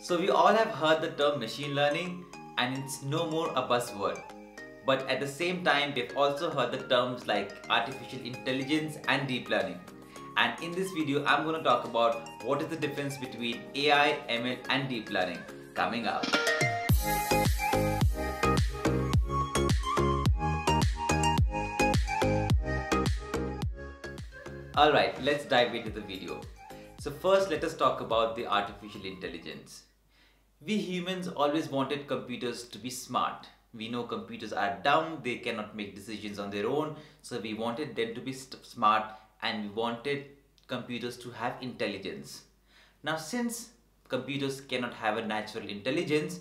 So we all have heard the term machine learning and it's no more a buzzword. But at the same time, we've also heard the terms like artificial intelligence and deep learning. And in this video, I'm going to talk about what is the difference between AI, ML and deep learning coming up. Alright, let's dive into the video. So first, let us talk about the artificial intelligence. We humans always wanted computers to be smart. We know computers are dumb, they cannot make decisions on their own. So we wanted them to be smart and we wanted computers to have intelligence. Now, since computers cannot have a natural intelligence,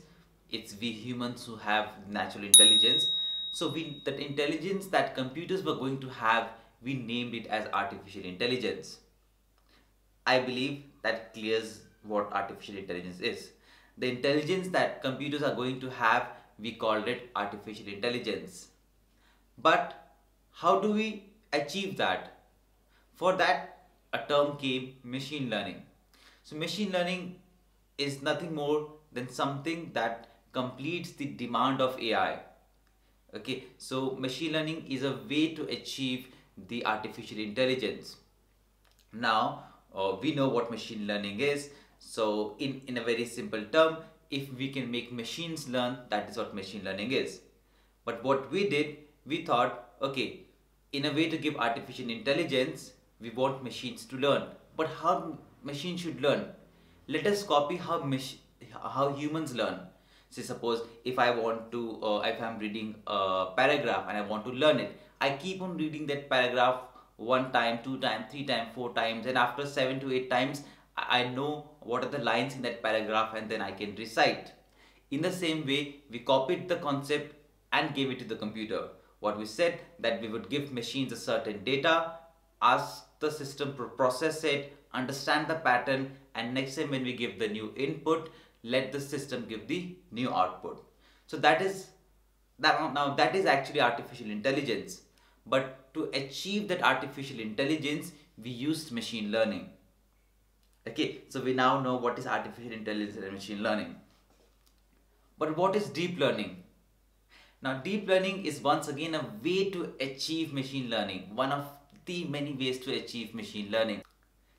it's we humans who have natural intelligence. So that intelligence that computers were going to have, we named it as artificial intelligence. I believe that clears what artificial intelligence is. The intelligence that computers are going to have, we called it artificial intelligence. But how do we achieve that? For that, a term came, machine learning. So machine learning is nothing more than something that completes the demand of AI. Okay, so machine learning is a way to achieve the artificial intelligence. Now we know what machine learning is, so in a very simple term, if we can make machines learn, that is what machine learning is. But what we did, we thought, okay, in a way to give artificial intelligence, we want machines to learn. But how machines should learn? Let us copy how humans learn. Say suppose if I want to, if I'm reading a paragraph and I want to learn it, I keep on reading that paragraph 1 time, 2 times, 3 times, 4 times, and after 7 to 8 times, I know what are the lines in that paragraph and then I can recite. In the same way, we copied the concept and gave it to the computer. What we said that we would give machines a certain data, ask the system to process it, understand the pattern, and next time when we give the new input, let the system give the new output. So that is that. Now that is actually artificial intelligence. But to achieve that artificial intelligence, we used machine learning. Okay, so we now know what is artificial intelligence and machine learning. But what is deep learning? Now, deep learning is once again a way to achieve machine learning, one of the many ways to achieve machine learning.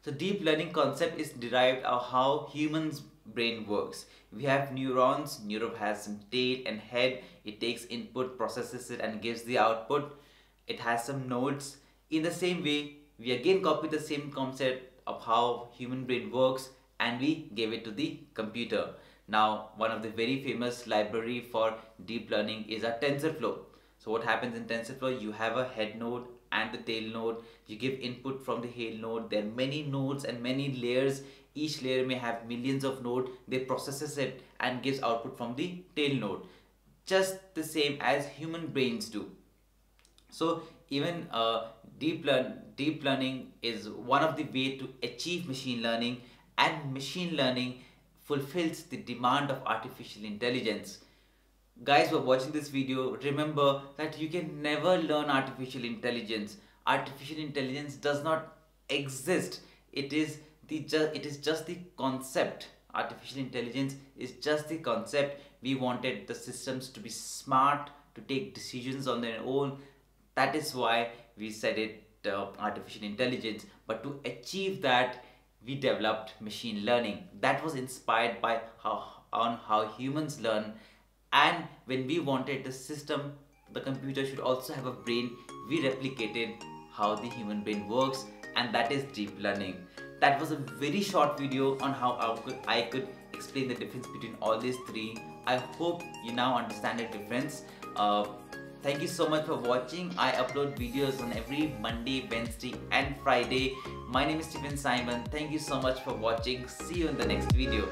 So deep learning concept is derived of how humans' brain works. We have neurons, neuron has some tail and head, it takes input, processes it and gives the output. It has some nodes. In the same way, we again copy the same concept of how human brain works and we gave it to the computer. Now, one of the very famous library for deep learning is a TensorFlow. So what happens in TensorFlow, you have a head node and the tail node. You give input from the head node. There are many nodes and many layers. Each layer may have millions of nodes. They processes it and gives output from the tail node. Just the same as human brains do. So even deep learning is one of the ways to achieve machine learning, and machine learning fulfills the demand of artificial intelligence. Guys who are watching this video, remember that you can never learn artificial intelligence. Artificial intelligence does not exist. It is just the concept. Artificial intelligence is just the concept. We wanted the systems to be smart, to take decisions on their own. That is why we said it artificial intelligence. But to achieve that, we developed machine learning that was inspired by how humans learn. And when we wanted the system, the computer should also have a brain, we replicated how the human brain works, and that is deep learning. That was a very short video on how I could explain the difference between all these three. I hope you now understand the difference. Thank you so much for watching. I upload videos on every Monday, Wednesday and Friday. My name is Stephen Simon. Thank you so much for watching. See you in the next video.